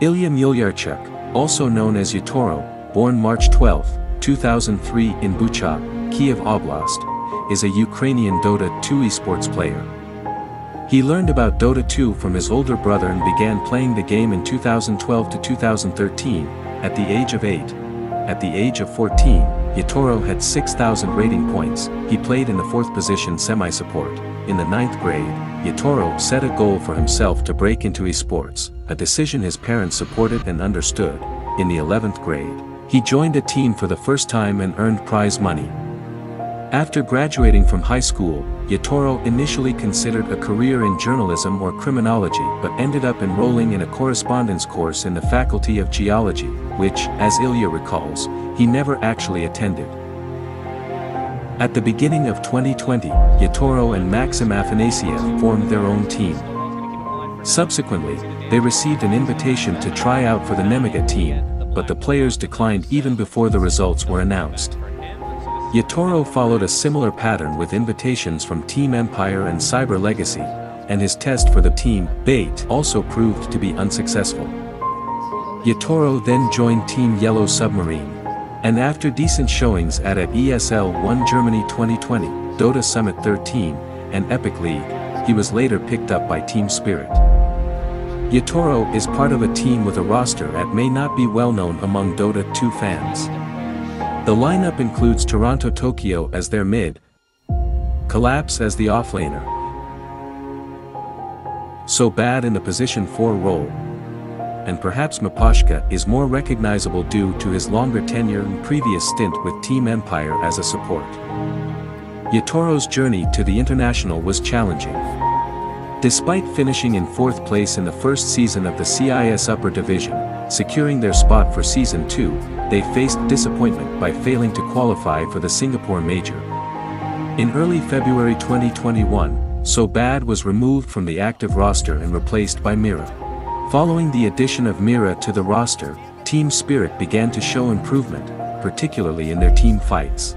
Ilya Mulyarchuk, also known as Yatoro, born March 12, 2003 in Bucha, Kyiv Oblast, is a Ukrainian Dota 2 esports player. He learned about Dota 2 from his older brother and began playing the game in 2012 to 2013, at the age of 8. At the age of 14, Yatoro had 6,000 rating points. He played in the 4th position semi-support. In the 9th grade, Yatoro set a goal for himself to break into esports, a decision his parents supported and understood. In the 11th grade, he joined a team for the first time and earned prize money. After graduating from high school, Yatoro initially considered a career in journalism or criminology but ended up enrolling in a correspondence course in the Faculty of Geology, which, as Ilya recalls, he never actually attended. At the beginning of 2020, Yatoro and Maxim Afanasyev formed their own team. Subsequently, they received an invitation to try out for the Nemega team, but the players declined even before the results were announced. Yatoro followed a similar pattern with invitations from Team Empire and Cyber Legacy, and his test for the team, Bait, also proved to be unsuccessful. Yatoro then joined Team Yellow Submarine, and after decent showings at ESL 1 Germany 2020, Dota Summit 13, and Epic League, he was later picked up by Team Spirit. Yatoro is part of a team with a roster that may not be well known among Dota 2 fans. The lineup includes TORONTOTOKYO as their mid, Collapse as the offlaner, Sobat in the position 4 role, and perhaps Mapashka is more recognizable due to his longer tenure and previous stint with Team Empire as a support. Yatoro's journey to the international was challenging. Despite finishing in 4th place in the first season of the CIS Upper Division, securing their spot for Season 2, they faced disappointment by failing to qualify for the Singapore Major. In early February 2021, Sobat was removed from the active roster and replaced by Mira. Following the addition of Mira to the roster, Team Spirit began to show improvement, particularly in their team fights.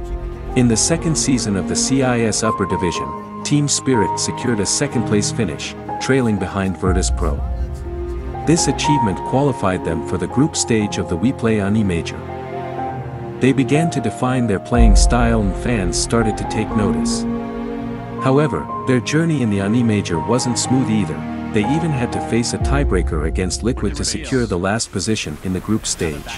In the second season of the CIS Upper Division, Team Spirit secured a second-place finish, trailing behind Virtus Pro. This achievement qualified them for the group stage of the We Play Ani Major. They began to define their playing style and fans started to take notice. However, their journey in the Ani Major wasn't smooth either. They even had to face a tiebreaker against Liquid to secure the last position in the group stage.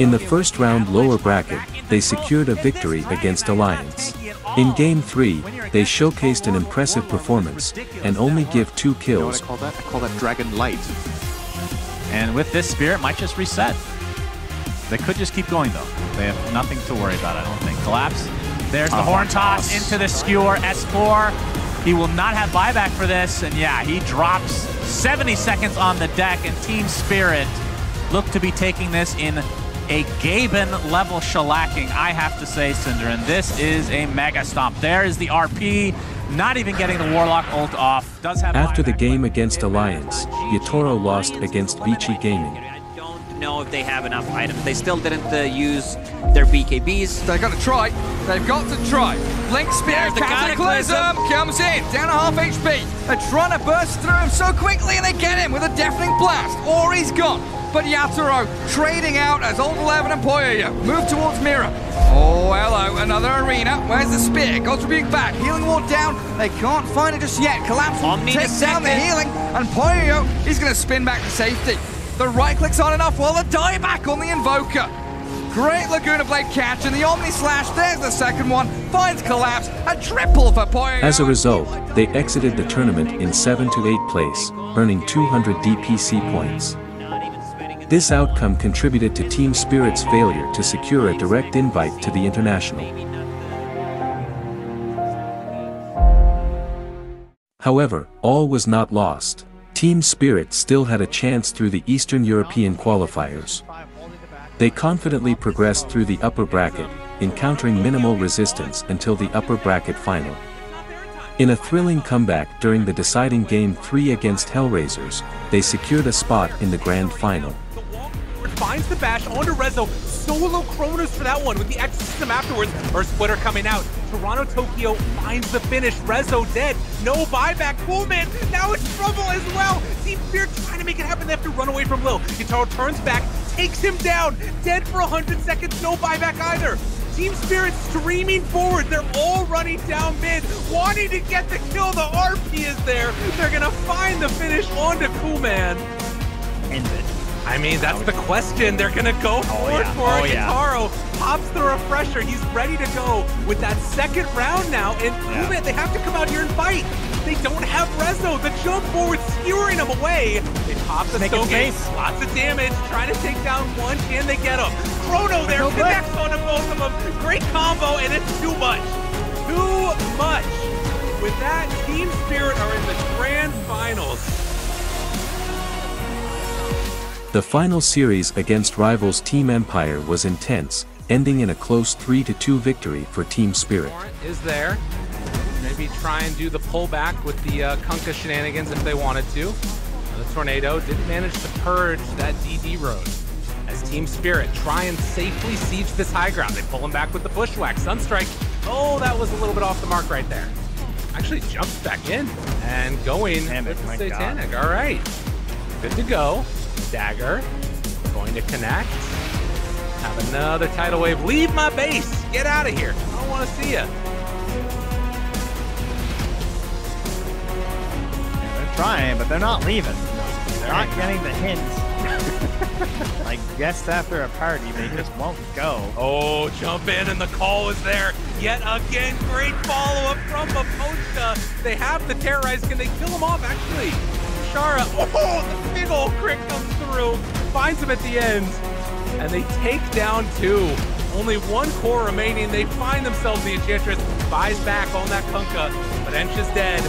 In the first round lower bracket, they secured a victory against Alliance. In Game 3, they showcased an impressive performance, and only give 2 kills. You know what I call that Dragon Light. And with this Spirit, might just reset. They could just keep going though. They have nothing to worry about, I don't think. Collapse. There's the horn toss into the Skewer, S4. He will not have buyback for this, and yeah, he drops 70 seconds on the deck, and Team Spirit look to be taking this in a Gaben-level shellacking, I have to say, Cinderin. This is a mega stomp. There is the RP, not even getting the Warlock ult off. Does have after the game against Alliance, Yatoro lost against VG Gaming. I don't know if they have enough items. They still didn't use their BKBs. They've got to try. They've got to try. Blink Spear, the Cataclysm comes in, down to half HP. They're trying to burst through him so quickly, and they get him with a deafening blast, or he's gone. But Yatoro trading out as Old 11 and Poyoya move towards Mira. Oh, hello, another arena. Where's the Spear? God's Rebuke back. Healing ward down. They can't find it just yet. Collapse takes down the healing, and Poyoya is going to spin back to safety. The right click's on enough while the dieback on the Invoker. Great Laguna Blade catch, and the Omni Slash, there's the second one, finds Collapse, a triple for Poyoya. As a result, they exited the tournament in 7 to 8th place, earning 200 DPC points. This outcome contributed to Team Spirit's failure to secure a direct invite to the international. However, all was not lost. Team Spirit still had a chance through the Eastern European qualifiers. They confidently progressed through the upper bracket, encountering minimal resistance until the upper bracket final. In a thrilling comeback during the deciding Game 3 against Hellraisers, they secured a spot in the grand final. finds the bash onto Rezo. Solo Kronos for that one with the X system afterwards. Earth Splitter coming out. TORONTOTOKYO finds the finish. Rezo dead. No buyback. Coolman, now it's trouble as well. Team Spirit trying to make it happen. They have to run away from Lil. Yatoro turns back, takes him down. Dead for 100 seconds. No buyback either. Team Spirit streaming forward. They're all running down mid, wanting to get the kill. The RP is there. They're going to find the finish onto Kuman. End it. I mean, that's the question. They're going to go for it. Yatoro pops the refresher. He's ready to go with that second round now. And Kuman, they have to come out here and fight. They don't have Rezo. The jump forward, skewering him away. It pops a stone gate. Lots of damage. Trying to take down one. Can they get him? Chrono there connects onto both of them. Great combo, and it's too much. Too much. With that, Team Spirit are in the grand finals. The final series against rivals Team Empire was intense, ending in a close 3-2 victory for Team Spirit. Is there? Maybe try and do the pullback with the Kunkka shenanigans if they wanted to. The Tornado didn't manage to purge that DD road. As Team Spirit try and safely siege this high ground, they pull him back with the Bushwhack. Sunstrike, oh, that was a little bit off the mark right there. Actually jumps back in and going with the Satanic. God. All right, good to go. Dagger, going to connect. Have another tidal wave. Leave my base, get out of here. I don't want to see you. Trying, but they're not leaving. They're not getting the hints. Like guests after a party, they just won't go. Oh, jump in, and the call is there. Yet again, great follow-up from Baposta. They have the terrorize. Can they kill him off, actually? Shara, oh, the big old crit comes through. Finds him at the end, and they take down two. Only one core remaining. They find themselves the Enchantress. Buys back on that Kunkka, but Ench is dead.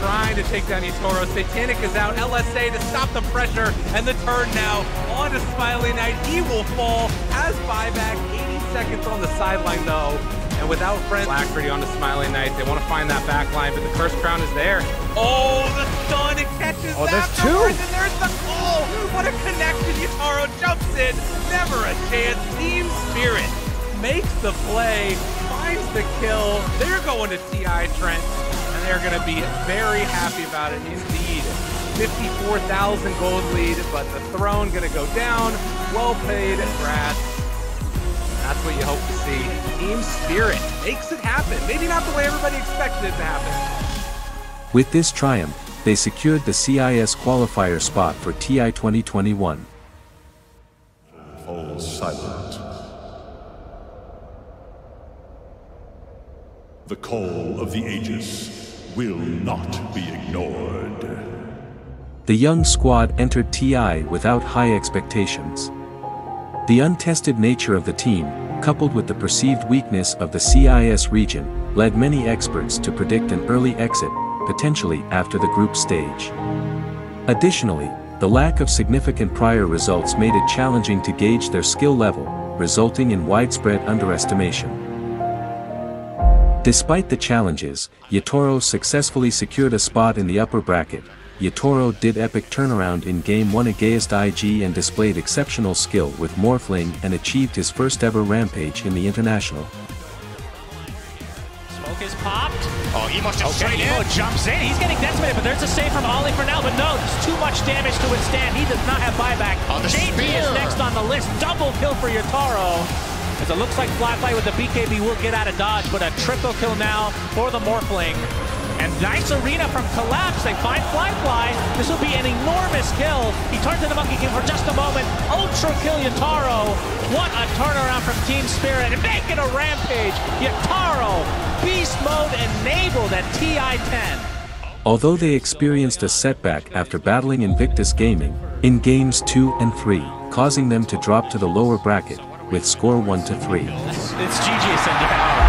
Trying to take down Yatoro. Satanic is out. LSA to stop the pressure. And the turn now on to Smiley Knight. He will fall as buyback. 80 seconds on the sideline, though. And without friends, Blackberry on to Smiley Knight. They want to find that back line, but the Cursed Crown is there. Oh, the stun. It catches afterwards. And there's the goal. What a connection. Yatoro jumps in. Never a chance. Team Spirit makes the play. Finds the kill. They're going to TI Trent. They're going to be very happy about it indeed. 54,000 gold lead, but the throne going to go down. Well paid, congrats. That's what you hope to see. Team Spirit makes it happen. Maybe not the way everybody expected it to happen. With this triumph, they secured the CIS qualifier spot for TI 2021. All silent. The call of the Aegis will not be ignored. The young squad entered TI without high expectations. The untested nature of the team, coupled with the perceived weakness of the CIS region, led many experts to predict an early exit, potentially after the group stage. Additionally, the lack of significant prior results made it challenging to gauge their skill level, resulting in widespread underestimation. Despite the challenges, Yatoro successfully secured a spot in the upper bracket. Yatoro did epic turnaround in Game 1 against IG and displayed exceptional skill with Morphling and achieved his first ever Rampage in the International. Smoke is popped. Oh, he must have straight in. Jumps in. He's getting decimated, but there's a save from Ollie for now. But no, there's too much damage to withstand. He does not have buyback. Oh, the JP is next on the list. Double kill for Yatoro. As it looks like Flatlight with the BKB will get out of dodge, but a triple kill now for the Morphling. And nice arena from Collapse. They find Flyfly. This will be an enormous kill. He turns into Monkey King for just a moment. Ultra kill Yatoro. What a turnaround from Team Spirit. And make it a rampage. Yatoro, beast mode enabled at TI-10. Although they experienced a setback after battling Invictus Gaming in Games 2 and 3, causing them to drop to the lower bracket, with score 1-3. It's GG ascending power.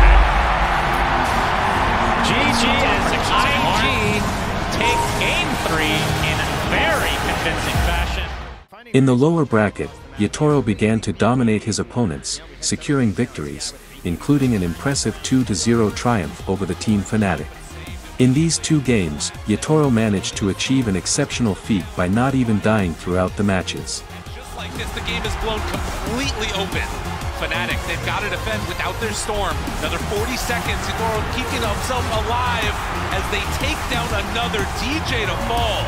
GG as IG take Game 3 in a very convincing fashion. In the lower bracket, Yatoro began to dominate his opponents, securing victories, including an impressive 2-0 triumph over the team Fnatic. In these two games, Yatoro managed to achieve an exceptional feat by not even dying throughout the matches. like this, the game is blown completely open. Fnatic, they've got to defend without their Storm. Another 40 seconds, Yatoro keeping himself alive as they take down another DJ to fall.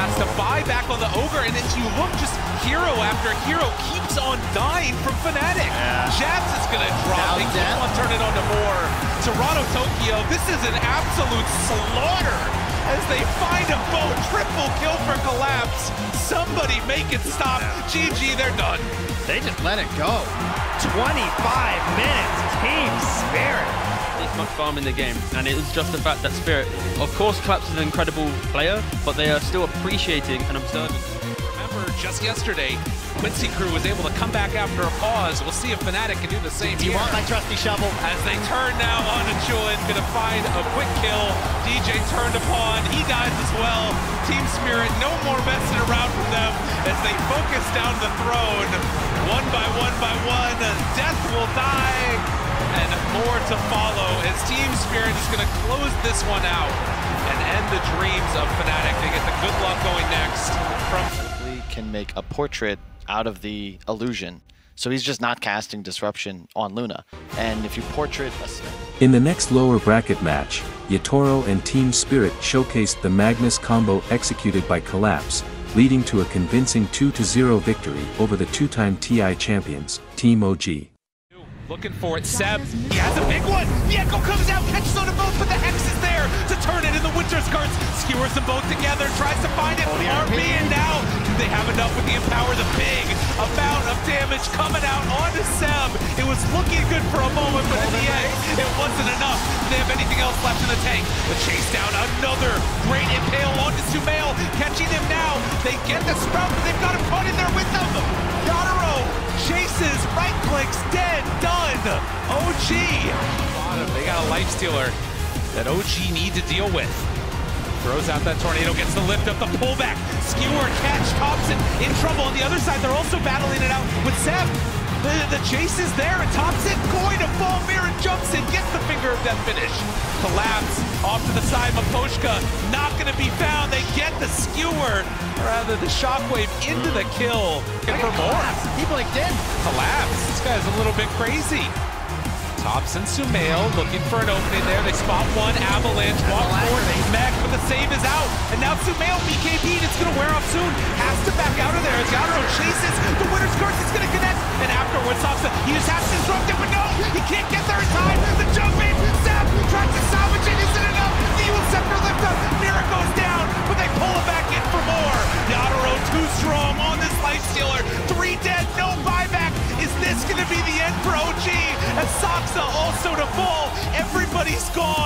Has to buy back on the Ogre, and as you look, just hero after hero keeps on dying from Fnatic. Yeah. Jabs is going to drop, now they keep on turning on to more. TORONTOTOKYO, this is an absolute slaughter as they find a bow, triple kill for Collapse. Somebody make it stop. Yeah. GG, they're done. They just let it go. 25 minutes, Team Spirit. There's much farm in the game, and it was just the fact that Spirit, of course, Collapse is an incredible player, but they are still appreciating and observing. Remember, just yesterday, Quincy Crew was able to come back after a pause. We'll see if Fnatic can do the same here. You want my trusty shovel? As they turn now on to Chulin, gonna find a quick kill. DJ turned upon, he dies as well. Team Spirit, no more messing around from them as they focus down the throne. One by one by one, death will die. And more to follow as Team Spirit is gonna close this one out and end the dreams of Fnatic. They get the good luck going next from... can make a portrait out of the illusion. So he's just not casting disruption on Luna. And if you portrait a... In the next lower bracket match, Yatoro and Team Spirit showcased the Magnus combo executed by Collapse, leading to a convincing 2-0 victory over the two-time TI champions, Team OG. Looking for it, Ceb. He has a big one! Yeko comes out, catches on a boat, but the Hex is there to turn it in the Winter's Curse. Skewers them both together, tries to find it. RP and now, do they have enough with the Empower? The big amount of damage coming out onto Ceb. It was looking good for a moment, but in the end, it wasn't enough. Do they have anything else left in the tank? The chase down, another great impale onto Sumail. Catching him now. They get the Sprout, but they've got him caught in there with them. Yatoro chases, right clicks, dead, done. OG! Bottom, they got a lifestealer that OG need to deal with. Throws out that tornado, gets the lift up, the pullback. Skewer, catch, Thompson in trouble. On the other side, they're also battling it out with Ceb. The chase is there, and Thompson going to fall. Mira jumps in, gets the finger of death finish. Collapse, off to the side, Maposhka not going to be found. They get the Skewer, rather the shockwave into the kill. And for more. People like this. Collapse. This guy's a little bit crazy. Thompson, Sumail looking for an opening there. They spot one, Avalanche, walk forward, they mech, but the save is out. And now Sumail, BKB, it's going to wear off soon. Has to back out of there as Yatoro chases. The Winter's Curse is going to connect. And afterwards, Thompson, he just has to disrupt it, but no, he can't get there in time. The jump in, Ceb tries to salvage it, isn't enough. The evil scepter lift up, Mira goes down, but they pull it back in for more. Yatoro too strong on this lifestealer. 3 dead, no buyback. Is this going to be the end for OG? As Soxa also to fall. Everybody's gone.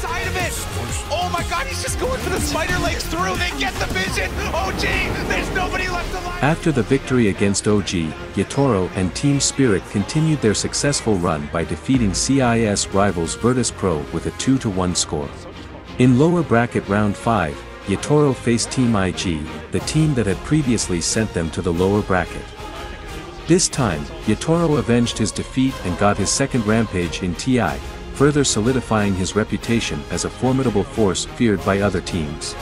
Side of it. Oh my god, he's just going for the spider legs through. They get the vision. OG, there's nobody left alive. After the victory against OG, Yatoro and Team Spirit continued their successful run by defeating CIS rivals Virtus Pro with a 2-1 score. In lower bracket round 5, Yatoro faced Team IG, the team that had previously sent them to the lower bracket. This time, Yatoro avenged his defeat and got his second rampage in TI, further solidifying his reputation as a formidable force feared by other teams.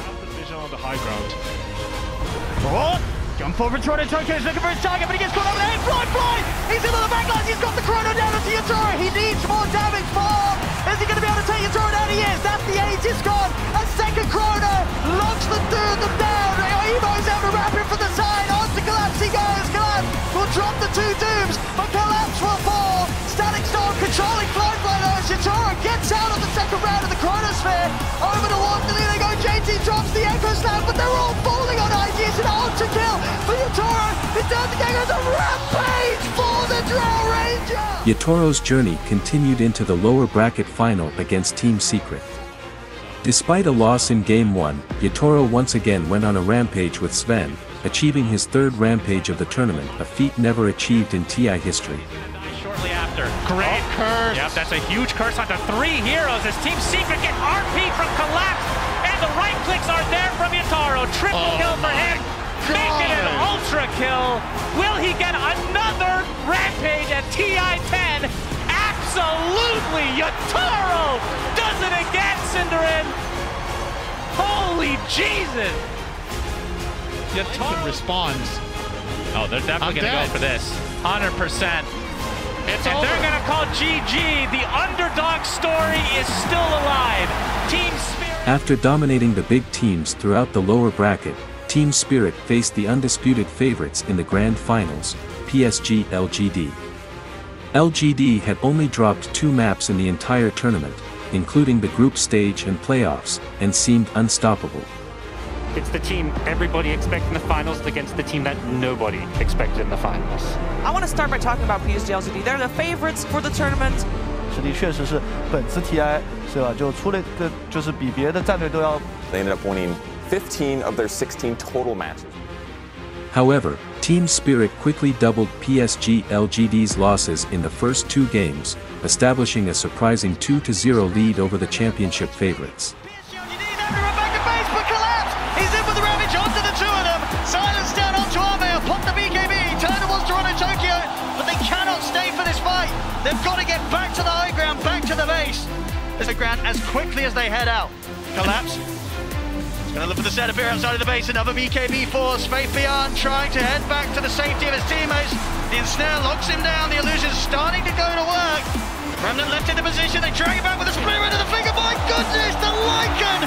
Jump over TORONTOTOKYO, he's looking for his target, but he gets caught over the head, fly! He's into the backlash, he's got the chrono down onto Yatoro, he needs more damage, far! Is he going to be able to take Yatoro down? He is, that's the Aegis gone! A second chrono, locks the dude, them down, Evo's able to wrap him from the side, onto Collapse he goes, Collapse will drop the 2 dooms, but Collapse will fall! Static Storm controlling Flowfly, Yatoro gets out of the second round of the chronosphere, over to Watson, here they go, JT drops the Echo Slam, but they're all falling on IG, it's an ultra kill! For Yatoro, it's down the gang as a rampage for the Drow Ranger! Yatoro's journey continued into the lower bracket final against Team Secret. Despite a loss in Game 1, Yatoro once again went on a rampage with Sven, achieving his third rampage of the tournament, a feat never achieved in TI history. Shortly after, great curse! Yep, that's a huge curse onto 3 heroes as Team Secret get RP from Collapse, and the right clicks are there from Yatoro, triple kill for him! Making an ultra kill. Will he get another rampage at TI-10? Absolutely, Yatoro does it again, Cinderin. Holy Jesus! Yatoro responds. Oh, they're definitely going to go for this. 100%. It's and over. They're going to call GG. The underdog story is still alive. Team Spirit. After dominating the big teams throughout the lower bracket, Team Spirit faced the undisputed favorites in the grand finals, PSG LGD. LGD had only dropped 2 maps in the entire tournament, including the group stage and playoffs, and seemed unstoppable. It's the team everybody expected in the finals against the team that nobody expected in the finals. I want to start by talking about PSG LGD. They're the favorites for the tournament. 实力确实是本次 TI 是吧？就出了个就是比别的战队都要。They ended up winning 15 of their 16 total matches. However, Team Spirit quickly doubled PSG LGD's losses in the first 2 games, establishing a surprising 2-0 lead over the championship favorites. PSG LGD now to run back to base, but Collapse! He's in with the Ravage onto the 2 of them! Silence down onto Ame, pop the BKB, turn towards TORONTOTOKYO, but they cannot stay for this fight! They've got to get back to the high ground, back to the base! There's the ground as quickly as they head out. Collapse. Gonna look for the setup here outside of the base, another BKB force, Faith Beyond trying to head back to the safety of his teammates. The ensnare locks him down, the illusion's starting to go to work. Remnant left into position, they drag him back with a spear into the finger, my goodness, the Lycan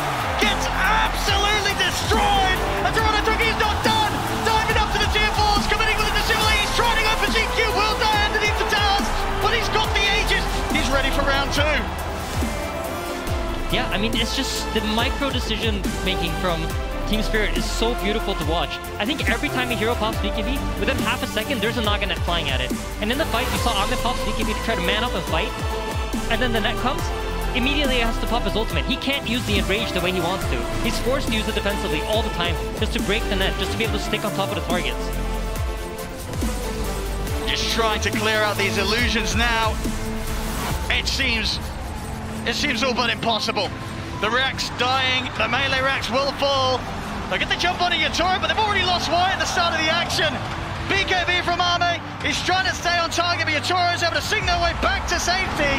gets absolutely destroyed, and TORONTOTOKYO's not done, diving up to the tier 4s, committing with a dissimulate, he's trying to go for XinQ, will die underneath the towers, but he's got the Aegis, he's ready for round 2. Yeah, I mean, it's just the micro decision making from Team Spirit is so beautiful to watch. I think every time a hero pops BKB, within half a second, there's a Naganet flying at it. And in the fight, you saw Ame pops BKB to try to man up and fight. And then the net comes, immediately has to pop his ultimate. He can't use the Enrage the way he wants to. He's forced to use it defensively all the time, just to break the net, just to be able to stick on top of the targets. Just trying to clear out these illusions now. It seems all but impossible. The Rax dying, the melee Rax will fall. They get the jump on Yatoro, but they've already lost Y at the start of the action. BKB from Ame, he's trying to stay on target, but Yatoro is able to sing their way back to safety.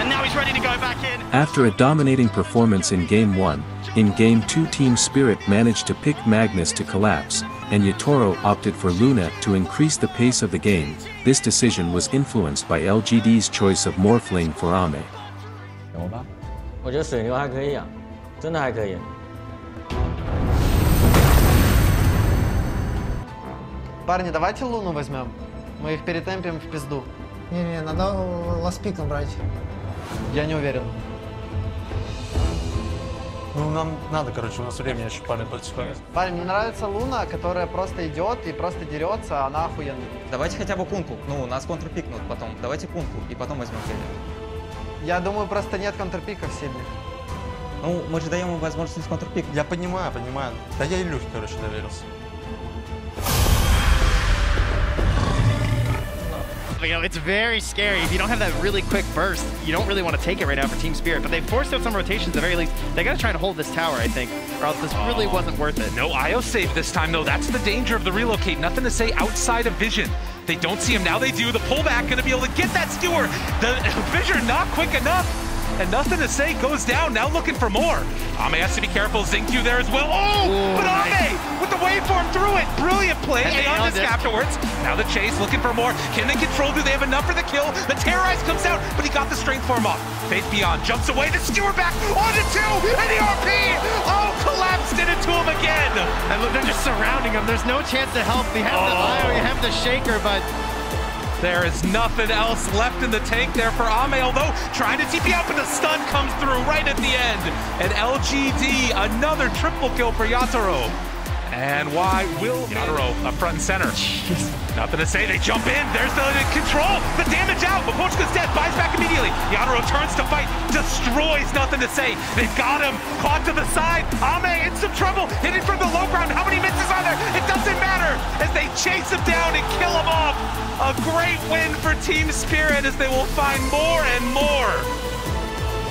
And now he's ready to go back in. After a dominating performance in Game 1, in Game 2 Team Spirit managed to pick Magnus to Collapse, and Yatoro opted for Luna to increase the pace of the game. This decision was influenced by LGD's choice of Morphling for Ame. 有吧，我觉得水牛还可以啊，真的还可以。Парни, давайте Луну возьмем. Мы их перетемпим в пизду. Не-не, надо ласпиком брать. Я не уверен. Ну, нам надо, короче, у нас времени еще парни противостоит. Парень, мне нравится Луна, которая просто идет и просто дерется, она охуенная. Давайте хотя бы Кунку. Ну, нас контрпикнут потом. Давайте Кунку и потом возьмем Келли. Я думаю, просто нет контрпиков сильных. Ну, мы же даем ему возможность контрпик. Я понимаю, понимаю. Да я Илюхе, короче, доверился. You know, it's very scary. If you don't have that really quick burst, you don't really want to take it right now for Team Spirit. But they forced out some rotations at the very least. They got to try to hold this tower, I think, or else this really wasn't worth it. No IO save this time, though. That's the danger of the relocate. Nothing to say outside of vision. They don't see him. Now they do. The pullback going to be able to get that Skewer. The vision not quick enough. And nothing to say goes down. Now looking for more. Ame has to be careful. XinQ there as well. Oh, ooh, but Ame nice. With the waveform through it. Brilliant play. And they on this afterwards. Now the chase looking for more. Can they control? Do they have enough for the kill? The Terrorize comes out, but he got the strength form off. Faith Beyond jumps away. The Skewer back onto 2. And the RP. Oh, collapsed it into him again. And look, they're just surrounding him. There's no chance to help. You have the bio, you have the shaker, but... there is nothing else left in the tank there for Ame, although trying to TP out, but the stun comes through right at the end. And LGD, another triple kill for Yatoro. And why will Yatoro up front and center? Jeez. Nothing to say, they jump in. There's the control, the damage out, but Pochka's dead, buys back immediately. Yatoro turns to fight, destroys Nothing to Say. They've got him, caught to the side. Ame in some trouble, hitting from the low ground. How many misses are there? It doesn't matter as they chase him down and kill him off. A great win for Team Spirit as they will find more and more.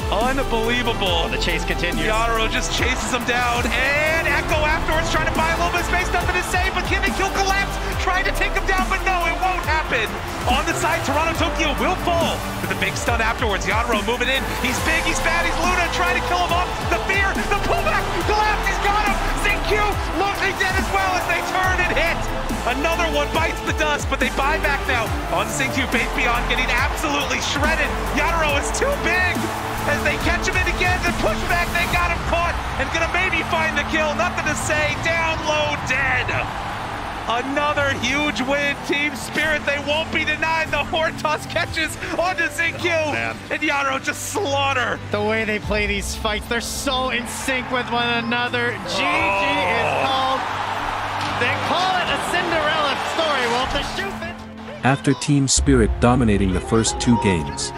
Unbelievable. The chase continues. Yatoro just chases him down, and Echo afterwards trying to buy a little bit of space. Nothing to say, but can they kill Collapse? Trying to take him down, but no, it won't happen. On the side, TORONTOTOKYO will fall. With a big stun afterwards, Yatoro moving in. He's big, he's bad, he's Luna, trying to kill him off. The fear, the pullback, Collapse, he's got him. XinQ XinQ looking dead as well as they turn and hit. Another one bites the dust, but they buy back now. On XinQ, bait beyond, getting absolutely shredded. Yatoro is too big as they catch him in again. Then push back, they got him caught and gonna maybe find the kill. Nothing to say, down low, dead. Another huge win, Team Spirit. They won't be denied. The Hortus catches onto XinQ, and Yatoro just slaughter. The way they play these fights, they're so in sync with one another. GG is called. They call it a Cinderella story. Well, to shoot it. After Team Spirit dominating the first two games,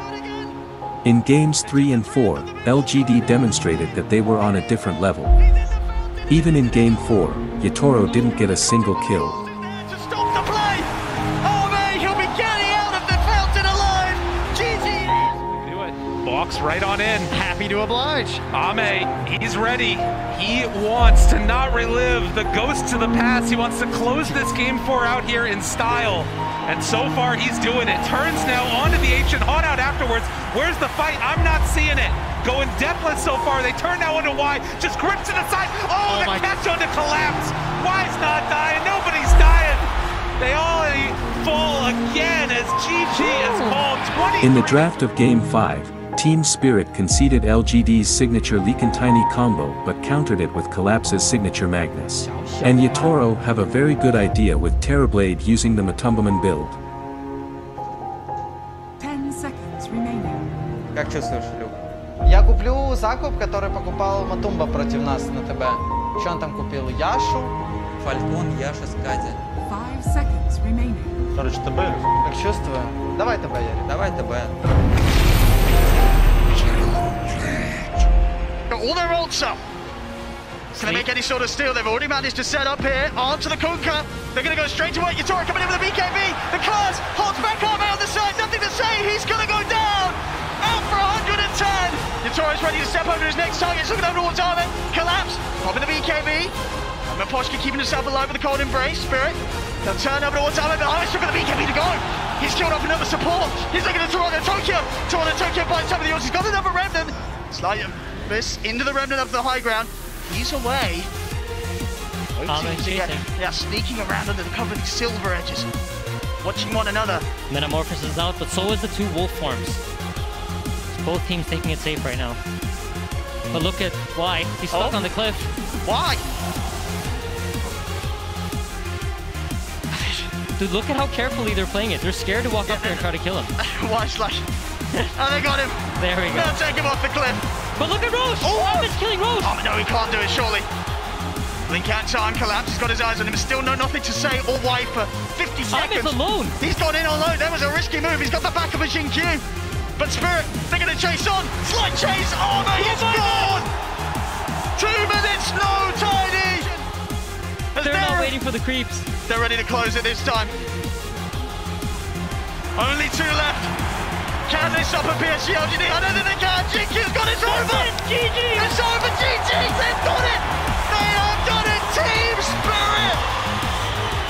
in games 3 and 4, LGD demonstrated that they were on a different level. Even in game 4, Yatoro didn't get a single kill. Just stop the play! Ame, he'll be getting out of the fountain alive! GG! Do it. Walks right on in. Happy to oblige. Ame, he's ready. He wants to not relive the ghosts of the past. He wants to close this game 4 out here in style. And so far, he's doing it. Turns now onto the ancient hauntout afterwards. Where's the fight? I'm not seeing it. Going deathless so far. They turn now into Y. Just grips to the side. Oh, the catch onto Collapse. Y's not dying. Nobody's dying. They all fall again as GG is called. In the draft of Game 5, Team Spirit conceded LGD's signature Leak and Tiny combo but countered it with Collapse's signature Magnus. And Yatoro have a very good idea with Terrorblade using the Matumbaman build. 10 seconds remaining. Я куплю закуп, который покупал Матумба против нас на ТБ. Что он там купил? Яшу? Фалькон, Яша с Катей. 5 seconds remaining. Короче, ТБ. Как чувствую? Давай ТБ, Ярик. Давай ТБ. All their ults up. Can they make any sort of steal? They've already managed to set up here. Onto the Kunkka. They're going to go straight to work. Yatoro coming in with the BKB. The Class holds back on the side. Nothing to say. He's going to go down. Out for 110! Yatoro's ready to step over his next target. He's looking over towards Ame. Collapse. Popping the BKB. Maposhka keeping himself alive with a cold embrace. Spirit. They'll turn over towards Ame, but Ame's looking at the BKB to go. He's killed off another support. He's looking at TORONTOTOKYO. TORONTOTOKYO by some of the odds. He's got another remnant. Slight miss into the remnant of the high ground. He's away. Yeah, sneaking around under the cover of silver edges. Watching one another. Metamorphosis is out, but so is the two wolf forms. Both teams taking it safe right now. But look at Y. He's stuck on the cliff. Why? Dude, look at how carefully they're playing it. They're scared to walk up there and try to kill him. Y's like... Oh, they got him. There we go. They'll take him off the cliff. But look at Roche! Oh, it's killing Roche! Oh, no, he can't do it, surely. Link out time, Collapse. He's got his eyes on him. Still no nothing to say or Y for 50 seconds. Ame's alone. He's gone in alone. That was a risky move. He's got the back of a XinQ. But Spirit, they're going to chase on. Slight chase. Oh, but he's gone. 2 minutes, no tidy. They're not waiting for the creeps. They're ready to close it this time. Only 2 left. Can they stop a PSG LGD? I don't think they can. GQ's got it. It's over. GG. It's over. GG. They've got it. They have done it. Team Spirit.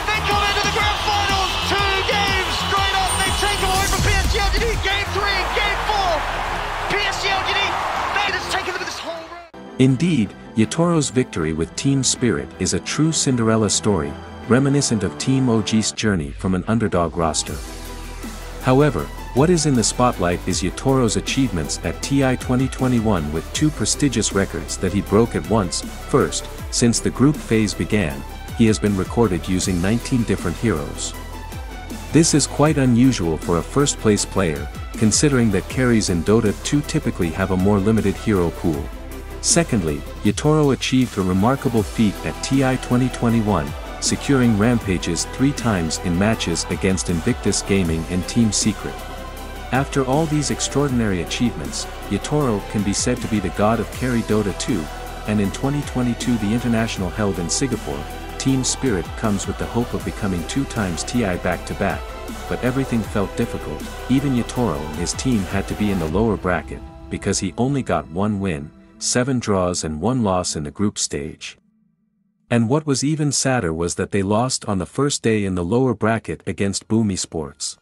They come into the grand finals. 2 games straight up. They take them away from PSG LGD. Game 3 and Game 4. PSG LGD, they just taken them to this whole room. Indeed, Yatoro's victory with Team Spirit is a true Cinderella story, reminiscent of Team OG's journey from an underdog roster. However, what is in the spotlight is Yatoro's achievements at TI 2021 with 2 prestigious records that he broke at once. First, since the group phase began, he has been recorded using 19 different heroes. This is quite unusual for a first-place player, considering that carries in Dota 2 typically have a more limited hero pool. Secondly, Yatoro achieved a remarkable feat at TI 2021, securing rampages 3 times in matches against Invictus Gaming and Team Secret. After all these extraordinary achievements, Yatoro can be said to be the god of carry Dota 2, and in 2022 the international held in Singapore, Team Spirit comes with the hope of becoming 2 times TI back-to-back, but everything felt difficult. Even Yatoro and his team had to be in the lower bracket, because he only got 1 win, 7 draws and 1 loss in the group stage. And what was even sadder was that they lost on the first day in the lower bracket against Boomi Sports.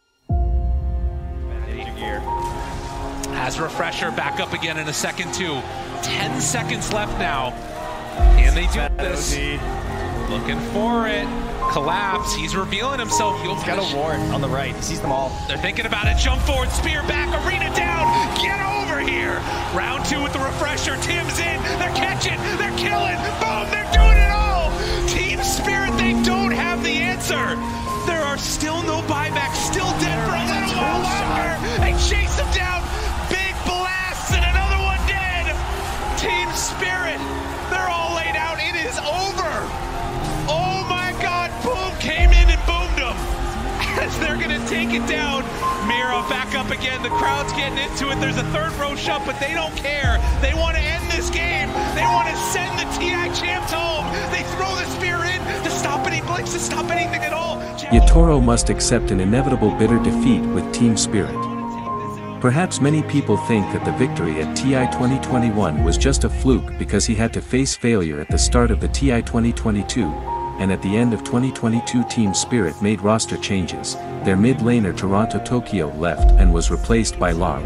As refresher, back up again in a second too. 10 seconds left now. Can they do this? Looking for it. Collapse. He's revealing himself. He's got a ward on the right. He sees them all. They're thinking about it. Jump forward. Spear back. Arena down. Get over here. Round two with the refresher. Tim's in. They're catching. They're killing. Boom. They're doing it all. Team Spirit, they don't have the answer. There are still no buybacks. Still dead for a little while longer. They chase them down. Big blasts and another one dead. Team Spirit. They're all laid out. It is over. They're gonna take it down. Mira back up again. The crowd's getting into it. There's a third row shut, but they don't care. They want to end this game. They want to send the TI champs home. They throw the spear in to stop any blinks, to stop anything at all. Yatoro must accept an inevitable bitter defeat with Team Spirit. Perhaps many people think that the victory at TI 2021 was just a fluke because he had to face failure at the start of the TI 2022. And at the end of 2022 Team Spirit made roster changes. Their mid laner TORONTOTOKYO left and was replaced by Lar.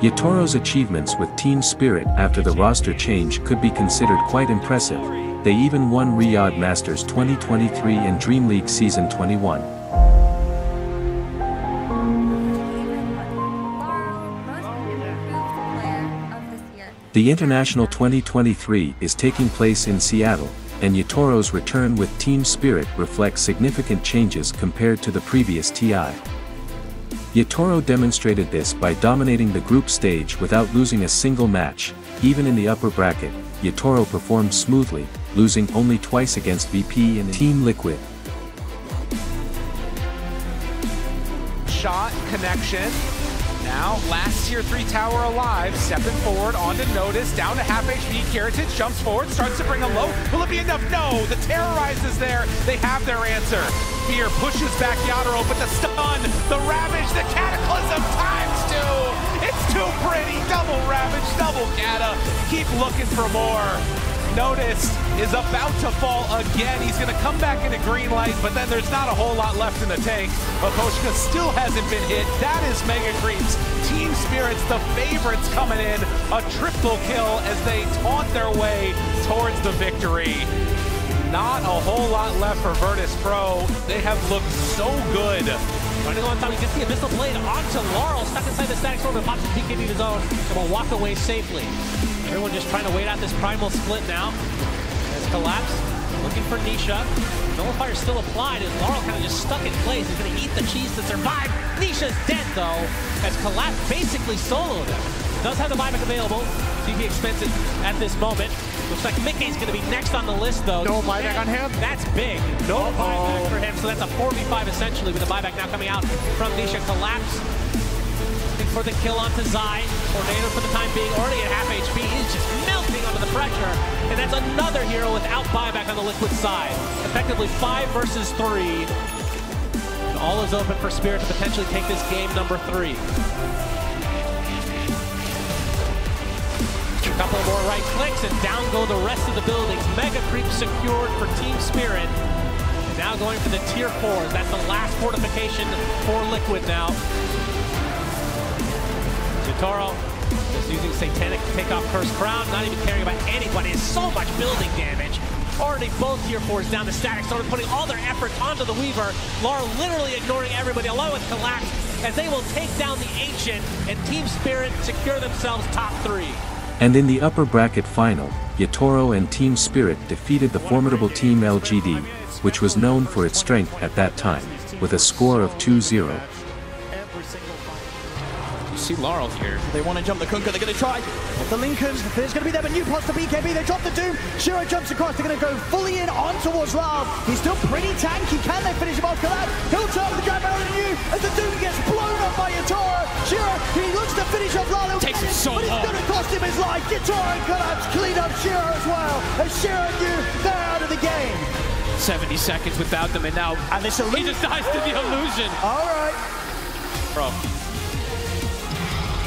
Yatoro's achievements with Team Spirit after the roster change could be considered quite impressive. They even won Riyadh Masters 2023 and Dream League Season 21. The International 2023 is taking place in Seattle, and Yatoro's return with Team Spirit reflects significant changes compared to the previous TI. Yatoro demonstrated this by dominating the group stage without losing a single match. Even in the upper bracket, Yatoro performed smoothly, losing only twice against VP and Team Liquid. Shot connection. Now, last tier 3 tower alive, stepping forward, on to notice, down to half HP, Keratin jumps forward, starts to bring a low, will it be enough? No, the Terrorize is there, they have their answer. Fear pushes back Yatoro, but the stun, the Ravage, the Cataclysm, times two! It's too pretty, double Ravage, double Cata, keep looking for more. Notice is about to fall again. He's going to come back into green light, but then there's not a whole lot left in the tank. But Bucha still hasn't been hit. That is Mega Creeps. Team Spirit's the favorites coming in. A triple kill as they taunt their way towards the victory. Not a whole lot left for Virtus Pro. They have looked so good. Running on time, you can see a missile blade onto Laurel, stuck inside the static storm and pops the PKB to zone and will walk away safely. Everyone just trying to wait out this primal split now. There's Collapse, looking for Nisha. Nullifier's still applied as Laurel kind of just stuck in place. He's gonna eat the cheese to survive. Nisha's dead though, as Collapse basically soloed him. Does have the buyback available, so he'd be expensive at this moment. Looks like Mickey's gonna be next on the list though. No buyback on him? That's big. No buyback for him, so that's a 4v5 essentially with the buyback now coming out from Nisha. Collapse for the kill onto Zai. Tornado for the time being already at half HP. He's just melting under the pressure. And that's another hero without buyback on the Liquid side. Effectively 5 versus 3. And all is open for Spirit to potentially take this game number 3. A couple more right clicks and down go the rest of the buildings. Mega Creep secured for Team Spirit. And now going for the tier 4s. That's the last fortification for Liquid now. Yatoro is using Satanic to take off first crown, not even caring about anybody. It's so much building damage. Already both tier 4s down to static, sort of putting all their efforts onto the Weaver. Lara literally ignoring everybody, along with Collapse, as they will take down the Ancient and Team Spirit secure themselves top 3. And in the upper bracket final, Yatoro and Team Spirit defeated the formidable Team LGD, which was known for its strength at that time, with a score of 2-0. See Laurel here. They want to jump the Kunkka, they're going to try. The Lincolns, there's going to be them, but new plus the BKB, they drop the Doom. Shiro jumps across, they're going to go fully in on towards Laurel. He's still pretty tanky, can they finish him off? Collapse, he'll turn the grab out of the new as the Doom gets blown up by Yatoro. Shiro, he looks to finish off Laurel, takes it so but it's going to cost him his life. Yatoro and Collapse clean up Shiro as well, and Shiro knew they're out of the game. 70 seconds without them, and now and this he just dies to the illusion. All right. Bro.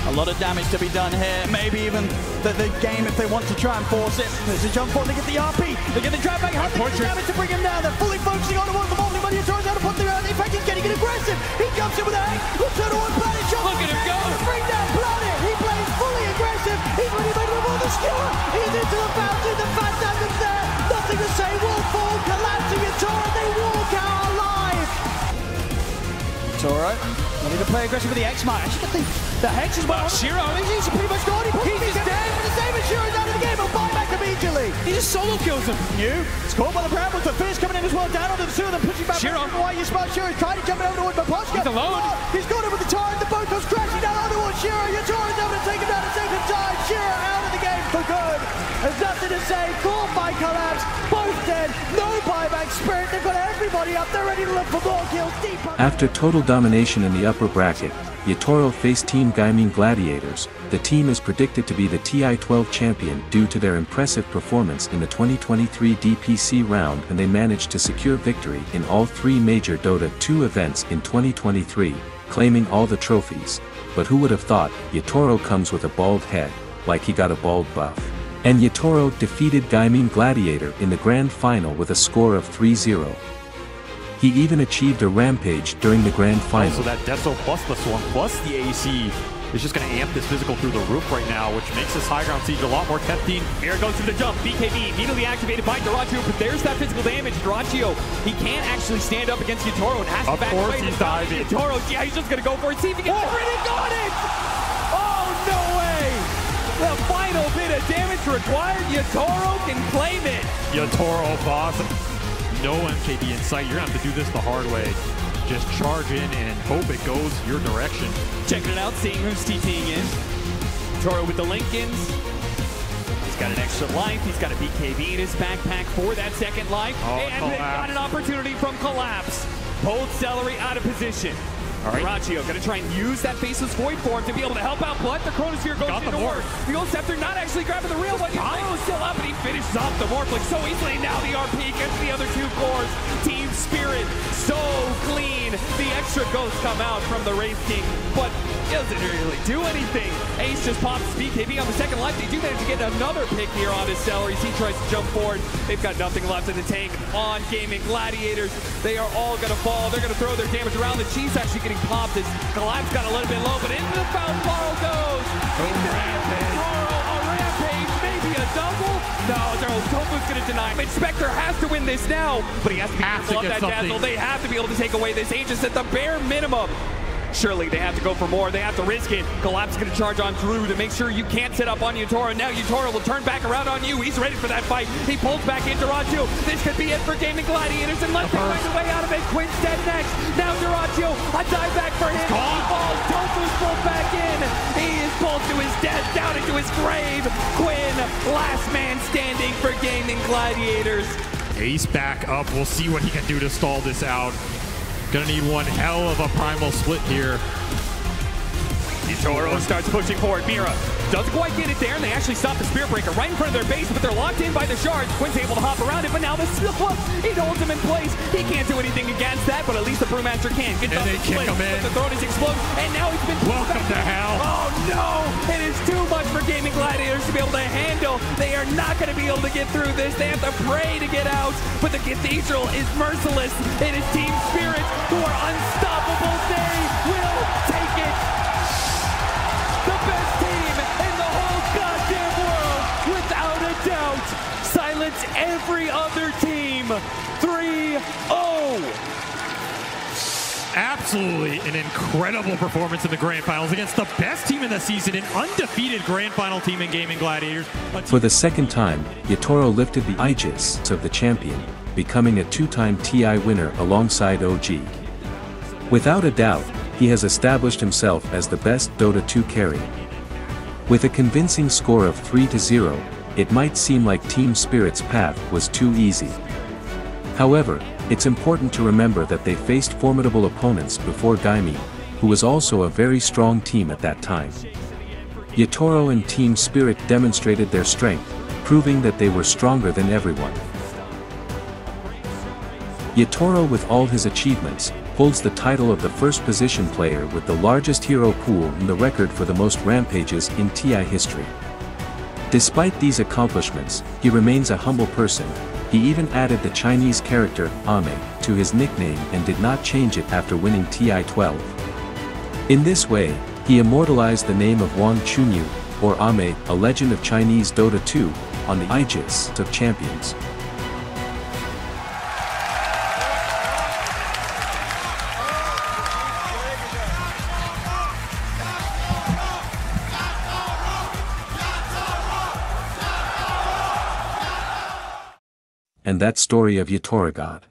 A lot of damage to be done here, maybe even the game if they want to try and force it. There's a jump forward, they get the RP, they get the drive back, hard to damage to bring him down. They're fully focusing on the one of the Morphling, but Yatoro's out to put the round. In fact, he's getting aggressive. He jumps in with a heck, looks at one planet shot. Look at him go! Bring down planet! He plays fully aggressive. to play aggressive with the X Mite. Actually, got the Hex as well. Oh, Shiro, he's pretty much gone. He's just dead. The same as Shiro's out of the game. A buyback immediately. He just solo kills him. New. It's caught by the Brambles. The Fizz coming in as well. Down onto the two of them, pushing back. Shiro. Why you smart? Shiro's trying to jump it over towards Maposhka. He's alone. Oh, he's got it with the time. The boat goes crashing down over towards Shiro. Yatoro's able to take him down a second time. Shiro out of the game for good. There's nothing to say. Caught by Collapse. Both dead. No buyback Spirit. They've got everybody up. They're ready to look for more kills. Deep. After total domination in the upper bracket, Yatoro faced Team Gaming Gladiators. The team is predicted to be the TI-12 champion due to their impressive performance in the 2023 DPC round, and they managed to secure victory in all three major Dota 2 events in 2023, claiming all the trophies. But who would have thought, Yatoro comes with a bald head, like he got a bald buff. And Yatoro defeated Gaming Gladiator in the grand final with a score of 3-0. He even achieved a rampage during the grand final. So that Deso plus the Swarm plus the AC is just going to amp this physical through the roof right now, which makes this high ground siege a lot more tempting. Mira goes through the jump. BKB immediately activated by Duraccio, but there's that physical damage. Duraccio, he can't actually stand up against Yatoro and has to back away. He's diving. Yatoro, yeah, he's just going to go for it. See if he gets it. He got it! Oh, no way! The final bit of damage required. Yatoro can claim it. Yatoro, boss. No MKB in sight. You're going to have to do this the hard way. Just charge in and hope it goes your direction. Checking it out, seeing who's TPing in. Yatoro with the Lincolns. He's got an extra life. He's got a BKB in his backpack for that second life. Oh, and they've got an opportunity from Collapse. Bold Celery out of position. All right. Duraccio going to try and use that Faceless Void form to be able to help out, but the Chronosphere goes into work. The Old Scepter not actually grabbing the real one. He's still up, and he finishes off the Morphling so easily. Now the RP gets the other two cores. Team Spirit so clean. The extra ghosts come out from the Wraith King, but doesn't really do anything. Ace just pops BKB on the second life. They do manage to get another pick here on his Celeries. He tries to jump forward. They've got nothing left in the tank on Gaming Gladiators. They are all going to fall. They're going to throw their damage around. The Chiefs actually getting popped as Collapse got a little bit low, but into the foul ball goes. A rampage, maybe a double. No, Tofu's going to deny him. Spectre has to win this now, but he has to be careful of that Dazzle. They have to be able to take away this Aegis at the bare minimum. Surely they have to go for more. They have to risk it. Collapse is going to charge on through to make sure you can't sit up on Yatoro. Now Yatoro will turn back around on you. He's ready for that fight. He pulls back into Duraccio. This could be it for Gaming Gladiators unless they find a way out of it. Quinn's dead next. Now Duraccio, a dive back for him. He falls. Tofu's pulled back in. He is pulled to his death, down into his grave. Quinn, last man standing for Gaming Gladiators. Ace back up. We'll see what he can do to stall this out. Gonna need one hell of a primal split here. Yatoro starts pushing forward. Mira doesn't quite get it there, and they actually stop the Spear Breaker right in front of their base, but they're locked in by the shards. Quinn's able to hop around it, but now the Silva, it holds him in place. He can't do anything against that, but at least the Brewmaster can. Gets and they kick him in. The throat is exploded, and now he's been... Welcome to hell. Oh, no! It is too much for Gaming Gladiators to be able to handle. They are not going to be able to get through this. They have to pray to get out, but the Cathedral is merciless. It is Team Spirit who are unstoppable. They will take it. The best team in the whole goddamn world, without a doubt. Silence every other team. 3-0. Absolutely an incredible performance in the grand finals against the best team in the season, an undefeated grand final team in Gaming Gladiators. For the second time, Yatoro lifted the Aegis of the champion, becoming a two-time TI winner alongside OG. Without a doubt, he has established himself as the best Dota 2 carry. With a convincing score of 3-0, it might seem like Team Spirit's path was too easy. However, it's important to remember that they faced formidable opponents before Gaming, who was also a very strong team at that time. Yatoro and Team Spirit demonstrated their strength, proving that they were stronger than everyone. Yatoro, with all his achievements, holds the title of the first position player with the largest hero pool and the record for the most rampages in TI history. Despite these accomplishments, he remains a humble person. He even added the Chinese character, Ame, to his nickname and did not change it after winning TI-12. In this way, he immortalized the name of Wang Chunyu, or Ame, a legend of Chinese Dota 2, on the Aegis of champions. and that story of Yatoro God.